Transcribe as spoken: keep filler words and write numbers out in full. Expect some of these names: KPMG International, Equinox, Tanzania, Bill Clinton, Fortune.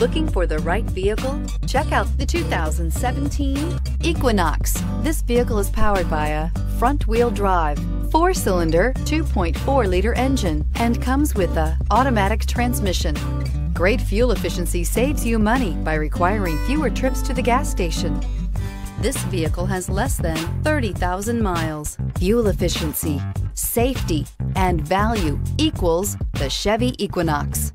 Looking for the right vehicle? Check out the two thousand seventeen Equinox. This vehicle is powered by a front-wheel drive, four-cylinder, two point four liter engine, and comes with a automatic transmission. Great fuel efficiency saves you money by requiring fewer trips to the gas station. This vehicle has less than thirty thousand miles. Fuel efficiency, safety, and value equals the Chevy Equinox.